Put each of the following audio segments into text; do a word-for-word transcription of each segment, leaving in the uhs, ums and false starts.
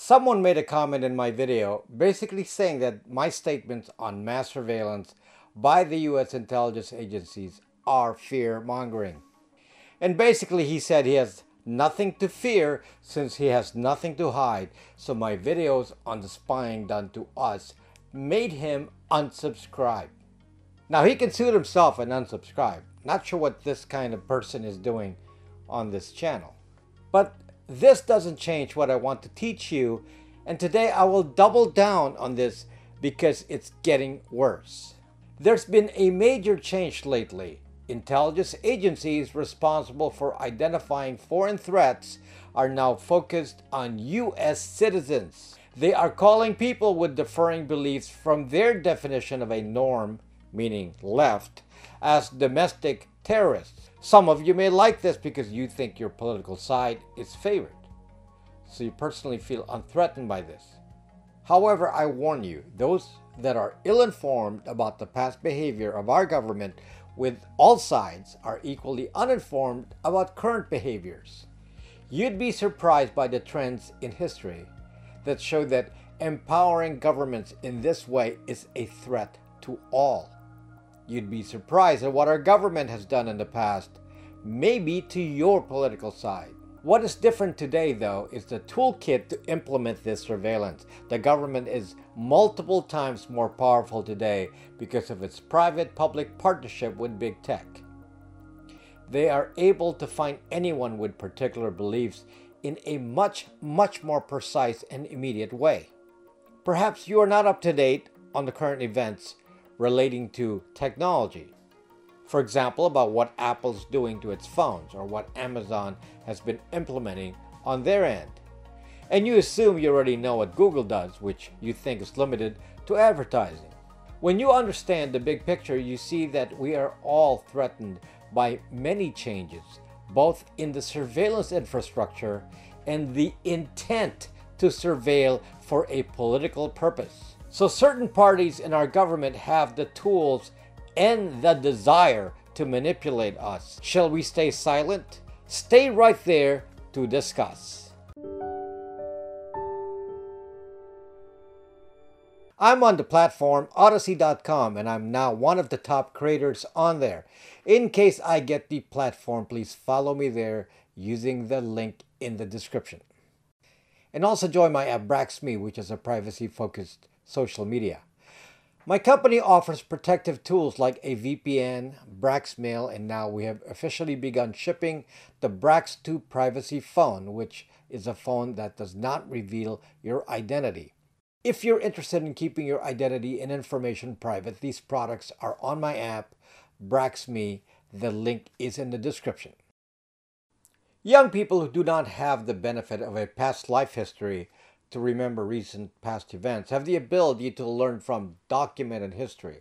Someone made a comment in my video basically saying that my statements on mass surveillance by the U S intelligence agencies are fear-mongering. And basically he said he has nothing to fear since he has nothing to hide, so my videos on the spying done to us made him unsubscribe. Now he can suit himself and unsubscribe. Not sure what this kind of person is doing on this channel. But this doesn't change what I want to teach you, and today I will double down on this because it's getting worse. There's been a major change lately. Intelligence agencies responsible for identifying foreign threats are now focused on U S citizens. They are calling people with differing beliefs from their definition of a norm, meaning left, as domestic terrorists. Some of you may like this because you think your political side is favored, so you personally feel unthreatened by this. However, I warn you, those that are ill-informed about the past behavior of our government with all sides are equally uninformed about current behaviors. You'd be surprised by the trends in history that show that empowering governments in this way is a threat to all. You'd be surprised at what our government has done in the past, maybe to your political side. What is different today, though, is the toolkit to implement this surveillance. The government is multiple times more powerful today because of its private-public partnership with big tech. They are able to find anyone with particular beliefs in a much, much more precise and immediate way. Perhaps you are not up to date on the current events relating to technology. For example, about what Apple's doing to its phones or what Amazon has been implementing on their end. And you assume you already know what Google does, which you think is limited to advertising. When you understand the big picture, you see that we are all threatened by many changes, both in the surveillance infrastructure and the intent to surveil for a political purpose. So certain parties in our government have the tools and the desire to manipulate us. Shall we stay silent? Stay right there to discuss. I'm on the platform Odyssey dot com, and I'm now one of the top creators on there. In case I get the platform, please follow me there using the link in the description. And also join my app BraxMe, which is a privacy-focused social media. My company offers protective tools like a V P N, BraxMail, and now we have officially begun shipping the Brax two privacy phone, which is a phone that does not reveal your identity. If you're interested in keeping your identity and information private, these products are on my app, BraxMe. The link is in the description. Young people who do not have the benefit of a past life history to remember recent past events have the ability to learn from documented history.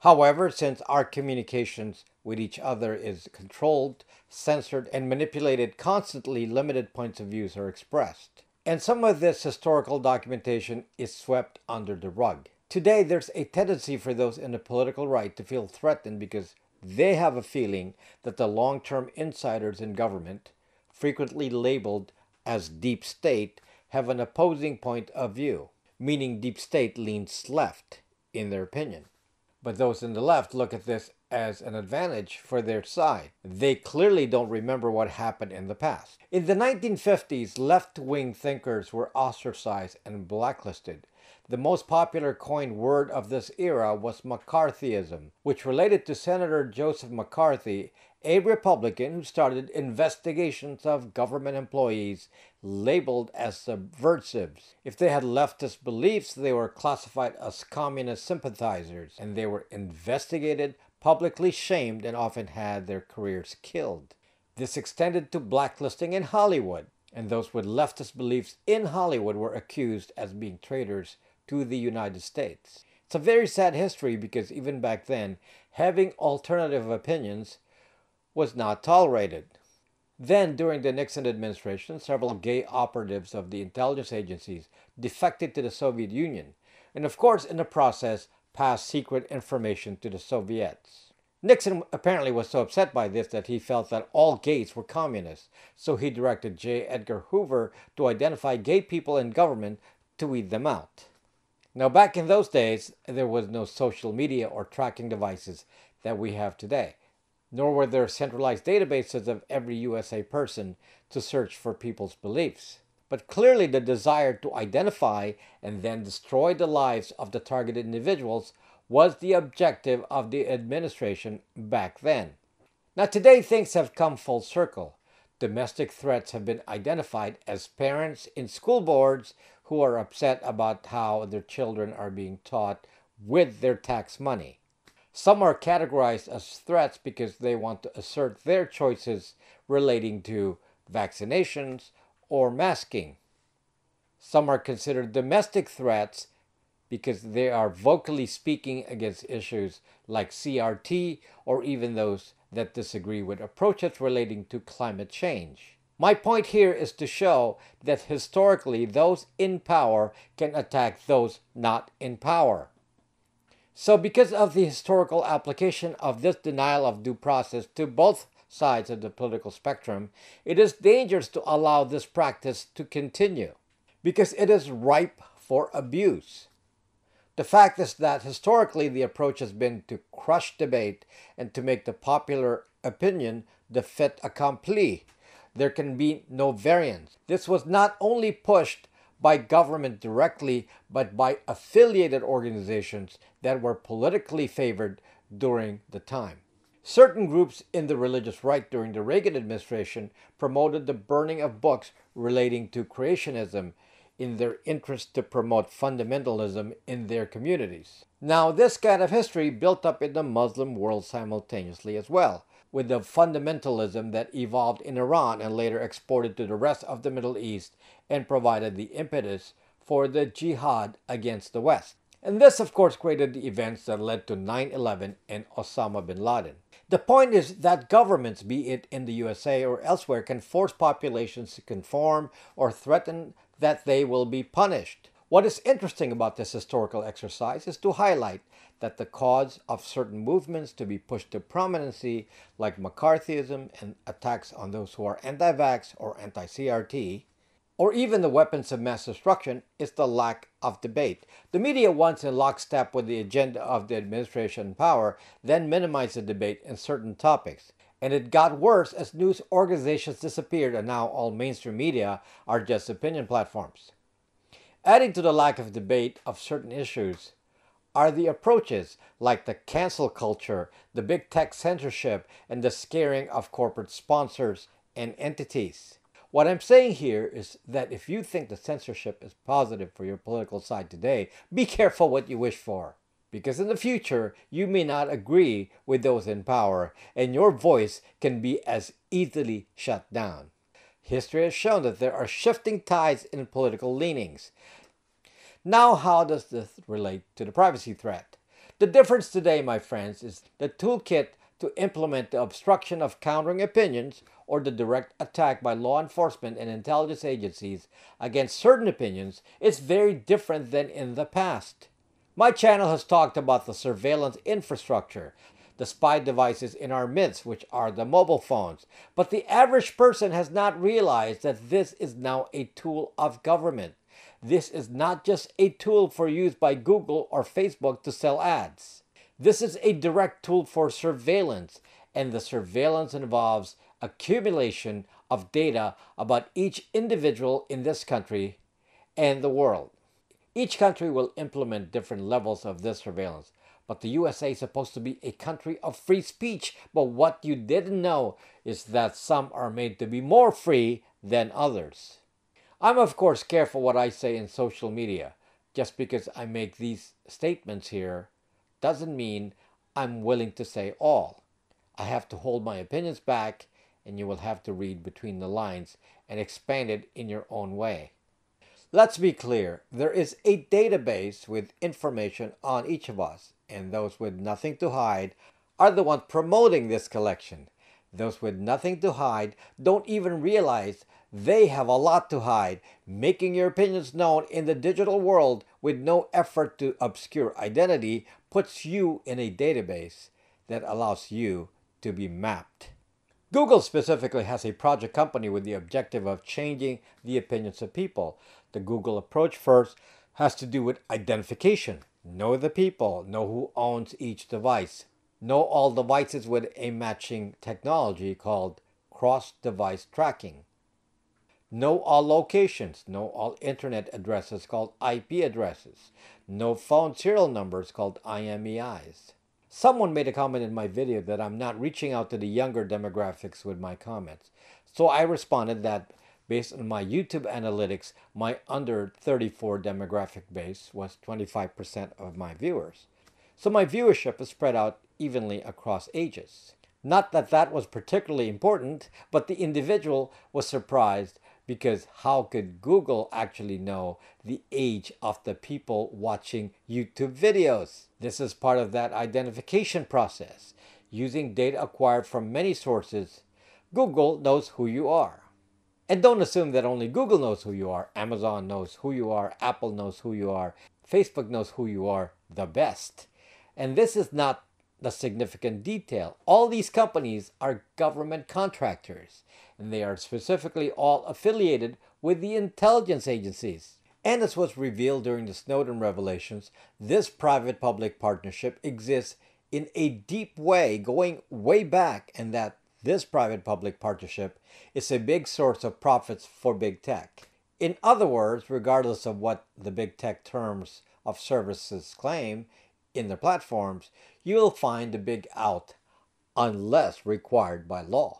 However, since our communications with each other is controlled, censored, and manipulated constantly, limited points of views are expressed. And some of this historical documentation is swept under the rug. Today, there's a tendency for those in the political right to feel threatened because they have a feeling that the long-term insiders in government, frequently labeled as deep state, have an opposing point of view, meaning deep state leans left in their opinion. But those in the left look at this as an advantage for their side. They clearly don't remember what happened in the past. In the nineteen fifties, left-wing thinkers were ostracized and blacklisted. The most popular coined word of this era was McCarthyism, which related to Senator Joseph McCarthy, a Republican who started investigations of government employees labeled as subversives. If they had leftist beliefs, they were classified as communist sympathizers, and they were investigated, publicly shamed, and often had their careers killed. This extended to blacklisting in Hollywood, and those with leftist beliefs in Hollywood were accused as being traitors to the United States. It's a very sad history because even back then, having alternative opinions was not tolerated. Then, during the Nixon administration, several gay operatives of the intelligence agencies defected to the Soviet Union, and of course, in the process, passed secret information to the Soviets. Nixon apparently was so upset by this that he felt that all gays were communists, so he directed J. Edgar Hoover to identify gay people in government to weed them out. Now, back in those days, there was no social media or tracking devices that we have today, nor were there centralized databases of every U S A person to search for people's beliefs. But clearly the desire to identify and then destroy the lives of the targeted individuals was the objective of the administration back then. Now today things have come full circle. Domestic threats have been identified as parents in school boards who are upset about how their children are being taught with their tax money. Some are categorized as threats because they want to assert their choices relating to vaccinations or masking. Some are considered domestic threats because they are vocally speaking against issues like C R T or even those that disagree with approaches relating to climate change. My point here is to show that historically those in power can attack those not in power. So because of the historical application of this denial of due process to both sides of the political spectrum, it is dangerous to allow this practice to continue because it is ripe for abuse. The fact is that historically the approach has been to crush debate and to make the popular opinion the fait accompli. There can be no variance. This was not only pushed by government directly, but by affiliated organizations that were politically favored during the time. Certain groups in the religious right during the Reagan administration promoted the burning of books relating to creationism in their interest to promote fundamentalism in their communities. Now, this kind of history built up in the Muslim world simultaneously as well, with the fundamentalism that evolved in Iran and later exported to the rest of the Middle East and provided the impetus for the jihad against the West. And this, of course, created the events that led to nine eleven and Osama bin Laden. The point is that governments, be it in the U S A or elsewhere, can force populations to conform or threaten that they will be punished. What is interesting about this historical exercise is to highlight that the cause of certain movements to be pushed to prominency, like McCarthyism and attacks on those who are anti-vax or anti-C R T, or even the weapons of mass destruction, is the lack of debate. The media, once in lockstep with the agenda of the administration in power, then minimized the debate in certain topics. And it got worse as news organizations disappeared and now all mainstream media are just opinion platforms. Adding to the lack of debate of certain issues are the approaches like the cancel culture, the big tech censorship, and the scaring of corporate sponsors and entities. What I'm saying here is that if you think the censorship is positive for your political side today, be careful what you wish for. Because in the future, you may not agree with those in power, and your voice can be as easily shut down. History has shown that there are shifting tides in political leanings. Now, how does this relate to the privacy threat? The difference today, my friends, is the toolkit to implement the obstruction of countering opinions or the direct attack by law enforcement and intelligence agencies against certain opinions is very different than in the past. My channel has talked about the surveillance infrastructure, the spy devices in our midst, which are the mobile phones. But the average person has not realized that this is now a tool of government. This is not just a tool for use by Google or Facebook to sell ads. This is a direct tool for surveillance, and the surveillance involves accumulation of data about each individual in this country and the world. Each country will implement different levels of this surveillance, but the U S A is supposed to be a country of free speech, but what you didn't know is that some are made to be more free than others. I'm of course careful what I say in social media. Just because I make these statements here doesn't mean I'm willing to say all. I have to hold my opinions back, and you will have to read between the lines and expand it in your own way. Let's be clear, there is a database with information on each of us, and those with nothing to hide are the ones promoting this collection. Those with nothing to hide don't even realize they have a lot to hide, making your opinions known in the digital world with no effort to obscure identity puts you in a database that allows you to be mapped. Google specifically has a project company with the objective of changing the opinions of people. The Google approach first has to do with identification. Know the people, know who owns each device. Know all devices with a matching technology called cross-device tracking. Know all locations, know all internet addresses called I P addresses. Know phone serial numbers called I M E Is. Someone made a comment in my video that I'm not reaching out to the younger demographics with my comments. So I responded that based on my YouTube analytics, my under thirty-four demographic base was twenty-five percent of my viewers. So my viewership is spread out evenly across ages. Not that that was particularly important, but the individual was surprised because how could Google actually know the age of the people watching YouTube videos? This is part of that identification process. Using data acquired from many sources, Google knows who you are. And don't assume that only Google knows who you are. Amazon knows who you are. Apple knows who you are. Facebook knows who you are the best. And this is not the significant detail. All these companies are government contractors, and they are specifically all affiliated with the intelligence agencies. And as was revealed during the Snowden revelations, this private-public partnership exists in a deep way, going way back, and that this private-public partnership is a big source of profits for big tech. In other words, regardless of what the big tech terms of services claim in their platforms, you will find the big out unless required by law.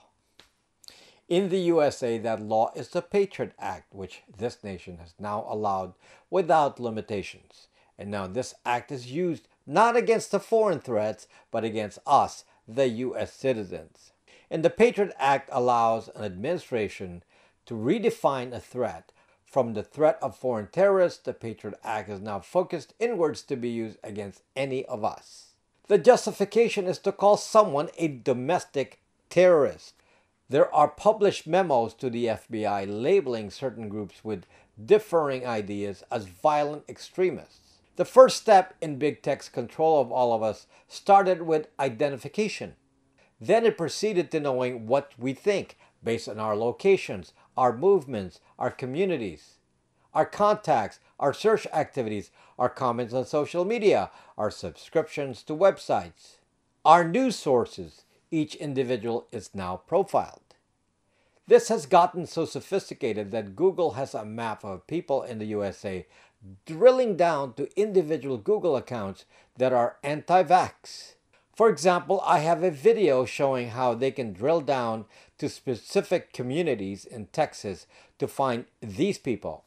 In the U S A, that law is the Patriot Act, which this nation has now allowed without limitations. And now this act is used not against the foreign threats, but against us, the U S citizens. And the Patriot Act allows an administration to redefine a threat. From the threat of foreign terrorists, the Patriot Act is now focused inwards to be used against any of us. The justification is to call someone a domestic terrorist. There are published memos to the F B I labeling certain groups with differing ideas as violent extremists. The first step in big tech's control of all of us started with identification. Then it proceeded to knowing what we think based on our locations, our movements, our communities, our contacts, our search activities, our comments on social media, our subscriptions to websites, our news sources. Each individual is now profiled. This has gotten so sophisticated that Google has a map of people in the U S A drilling down to individual Google accounts that are anti-vax. For example, I have a video showing how they can drill down to specific communities in Texas to find these people.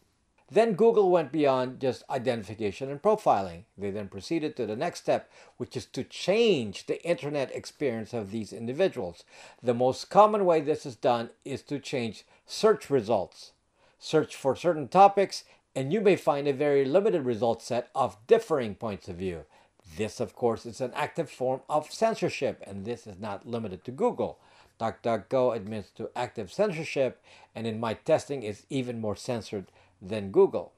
Then Google went beyond just identification and profiling. They then proceeded to the next step, which is to change the internet experience of these individuals. The most common way this is done is to change search results. Search for certain topics, and you may find a very limited result set of differing points of view. This, of course, is an active form of censorship, and this is not limited to Google. DuckDuckGo admits to active censorship, and in my testing, it's even more censored than Google.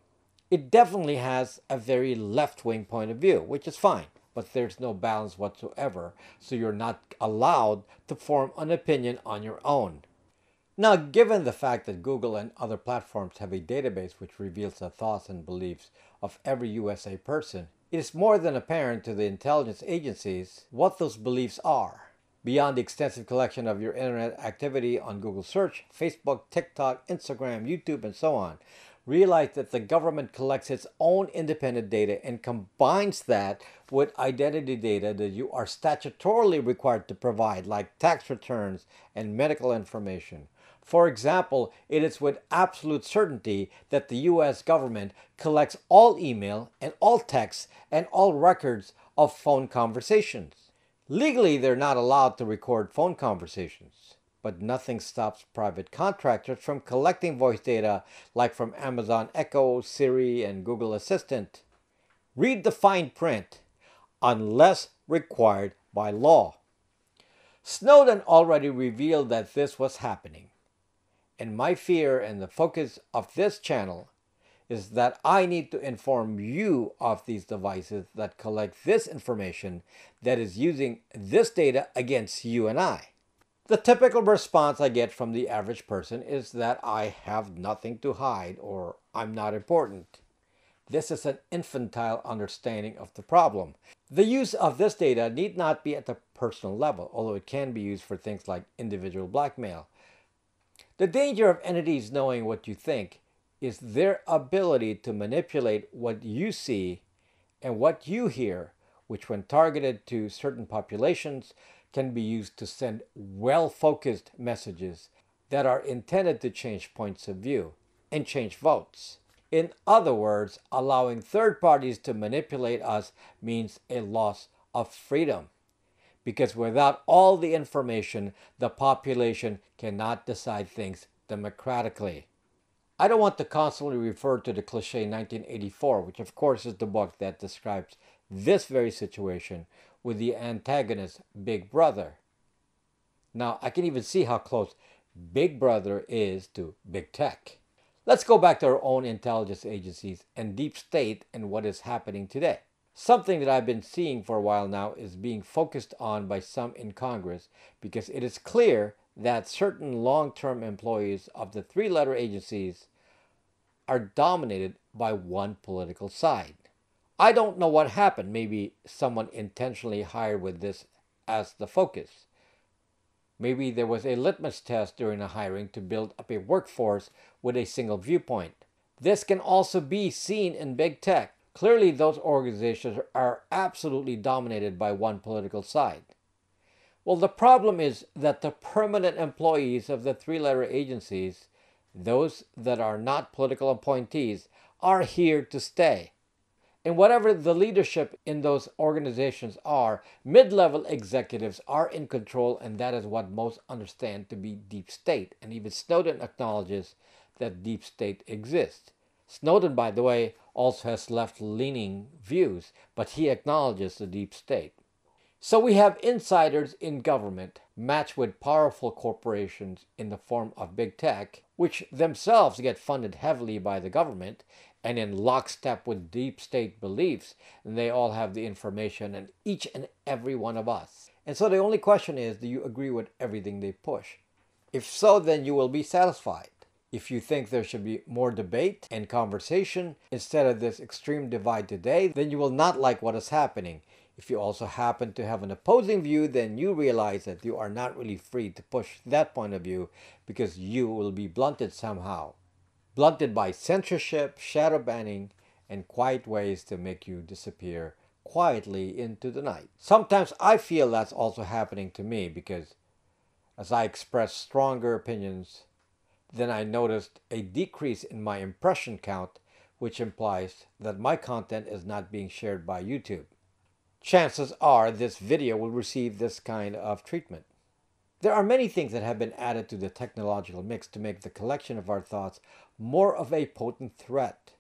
It definitely has a very left-wing point of view, which is fine, but there's no balance whatsoever, so you're not allowed to form an opinion on your own. Now, given the fact that Google and other platforms have a database which reveals the thoughts and beliefs of every U S A person, it is more than apparent to the intelligence agencies what those beliefs are. Beyond the extensive collection of your internet activity on Google search, Facebook, TikTok, Instagram, YouTube, and so on, realize that the government collects its own independent data and combines that with identity data that you are statutorily required to provide, like tax returns and medical information. For example, it is with absolute certainty that the U S government collects all email and all texts and all records of phone conversations. Legally, they're not allowed to record phone conversations, but nothing stops private contractors from collecting voice data like from Amazon Echo, Siri, and Google Assistant. Read the fine print, unless required by law. Snowden already revealed that this was happening. And my fear and the focus of this channel is that I need to inform you of these devices that collect this information that is using this data against you and I. The typical response I get from the average person is that I have nothing to hide or I'm not important. This is an infantile understanding of the problem. The use of this data need not be at the personal level, although it can be used for things like individual blackmail. The danger of entities knowing what you think is their ability to manipulate what you see and what you hear, which when targeted to certain populations can be used to send well-focused messages that are intended to change points of view and change votes. In other words, allowing third parties to manipulate us means a loss of freedom, because without all the information, the population cannot decide things democratically. I don't want to constantly refer to the cliché nineteen eighty-four, which of course is the book that describes this very situation with the antagonist Big Brother. Now, I can even see how close Big Brother is to Big Tech. Let's go back to our own intelligence agencies and deep state and what is happening today. Something that I've been seeing for a while now is being focused on by some in Congress because it is clear that certain long-term employees of the three-letter agencies are dominated by one political side. I don't know what happened. Maybe someone intentionally hired with this as the focus. Maybe there was a litmus test during the hiring to build up a workforce with a single viewpoint. This can also be seen in big tech. Clearly, those organizations are absolutely dominated by one political side. Well, the problem is that the permanent employees of the three-letter agencies, those that are not political appointees, are here to stay. And whatever the leadership in those organizations are, mid-level executives are in control, and that is what most understand to be deep state. And even Snowden acknowledges that deep state exists. Snowden, by the way, also has left-leaning views, but he acknowledges the deep state. So we have insiders in government matched with powerful corporations in the form of big tech, which themselves get funded heavily by the government, and in lockstep with deep state beliefs, and they all have the information and each and every one of us. And so the only question is, do you agree with everything they push? If so, then you will be satisfied. If you think there should be more debate and conversation instead of this extreme divide today, then you will not like what is happening. If you also happen to have an opposing view, then you realize that you are not really free to push that point of view because you will be blunted somehow. Blunted by censorship, shadow banning, and quiet ways to make you disappear quietly into the night. Sometimes I feel that's also happening to me because as I express stronger opinions, then I noticed a decrease in my impression count, which implies that my content is not being shared by YouTube. Chances are this video will receive this kind of treatment. There are many things that have been added to the technological mix to make the collection of our thoughts more of a potent threat.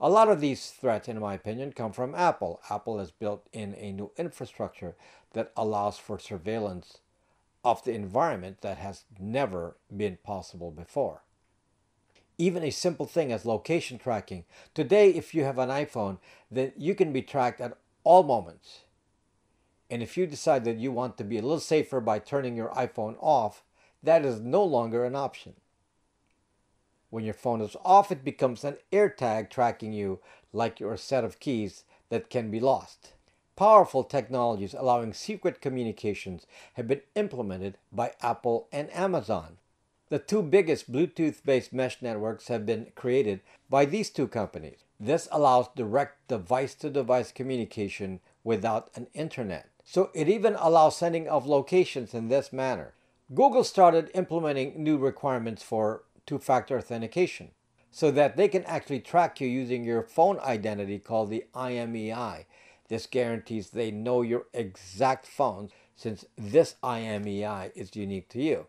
A lot of these threats, in my opinion, come from Apple. Apple has built in a new infrastructure that allows for surveillance of the environment that has never been possible before. Even a simple thing as location tracking. Today, if you have an iPhone, then you can be tracked at all moments. And if you decide that you want to be a little safer by turning your iPhone off, that is no longer an option. When your phone is off, it becomes an AirTag tracking you like you're a set of keys that can be lost. Powerful technologies allowing secret communications have been implemented by Apple and Amazon. The two biggest Bluetooth-based mesh networks have been created by these two companies. This allows direct device-to-device communication without an internet. So it even allows sending of locations in this manner. Google started implementing new requirements for two-factor authentication so that they can actually track you using your phone identity called the I M E I. This guarantees they know your exact phone since this I M E I is unique to you.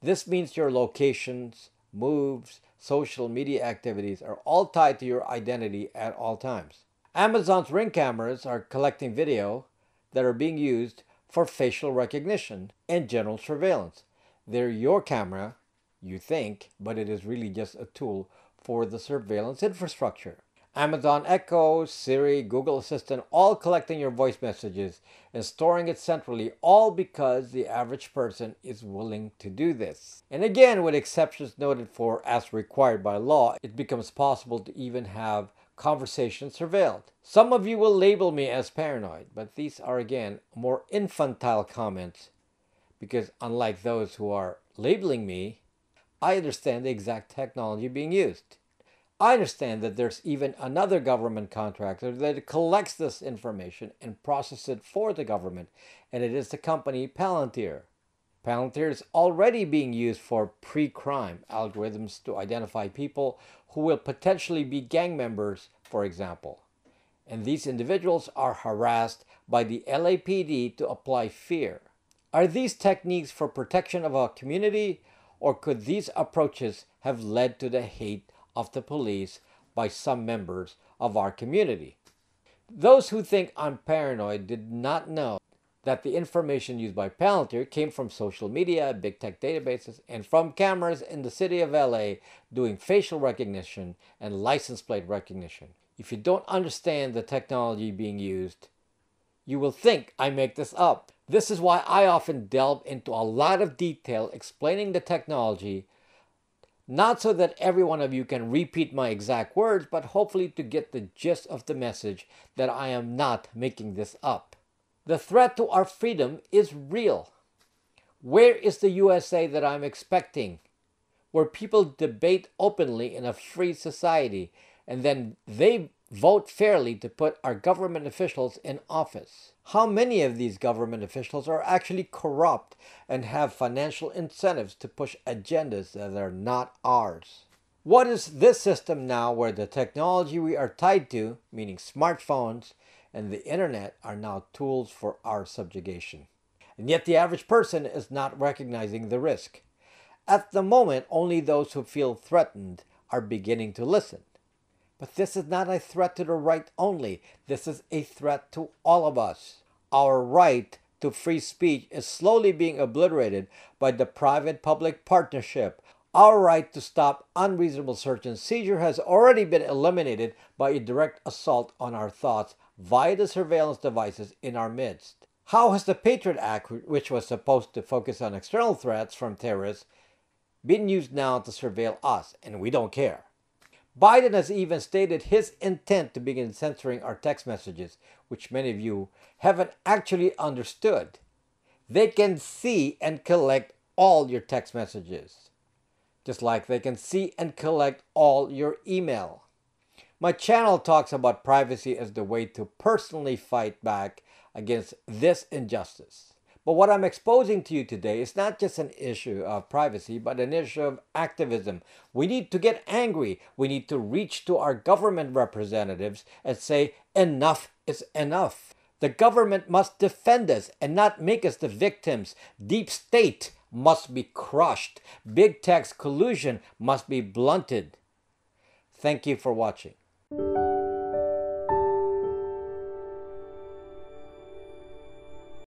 This means your locations, moves, social media activities are all tied to your identity at all times. Amazon's Ring cameras are collecting video that are being used for facial recognition and general surveillance. They're your camera, you think, but it is really just a tool for the surveillance infrastructure. Amazon Echo, Siri, Google Assistant, all collecting your voice messages and storing it centrally, all because the average person is willing to do this. And again, with exceptions noted for as required by law, it becomes possible to even have conversations surveilled. Some of you will label me as paranoid, but these are again more infantile comments because unlike those who are labeling me, I understand the exact technology being used. I understand that there's even another government contractor that collects this information and processes it for the government, and it is the company Palantir. Palantir is already being used for pre-crime algorithms to identify people who will potentially be gang members, for example. And these individuals are harassed by the L A P D to apply fear. Are these techniques for protection of our community, or could these approaches have led to the hate of the police by some members of our community? Those who think I'm paranoid did not know that the information used by Palantir came from social media, big tech databases, and from cameras in the city of L A doing facial recognition and license plate recognition. If you don't understand the technology being used, you will think I make this up. This is why I often delve into a lot of detail explaining the technology, not so that every one of you can repeat my exact words, but hopefully to get the gist of the message that I am not making this up. The threat to our freedom is real. Where is the U S A that I'm expecting, where people debate openly in a free society, and then they vote fairly to put our government officials in office? How many of these government officials are actually corrupt and have financial incentives to push agendas that are not ours? What is this system now where the technology we are tied to, meaning smartphones and the internet, are now tools for our subjugation? And yet the average person is not recognizing the risk. At the moment, only those who feel threatened are beginning to listen. But this is not a threat to the right only. This is a threat to all of us. Our right to free speech is slowly being obliterated by the private-public partnership. Our right to stop unreasonable search and seizure has already been eliminated by a direct assault on our thoughts via the surveillance devices in our midst. How has the Patriot Act, which was supposed to focus on external threats from terrorists, been used now to surveil us, and we don't care? Biden has even stated his intent to begin censoring our text messages, which many of you haven't actually understood. They can see and collect all your text messages, just like they can see and collect all your email. My channel talks about privacy as the way to personally fight back against this injustice. But what I'm exposing to you today is not just an issue of privacy, but an issue of activism. We need to get angry. We need to reach to our government representatives and say, enough is enough. The government must defend us and not make us the victims. Deep state must be crushed. Big tech collusion must be blunted. Thank you for watching.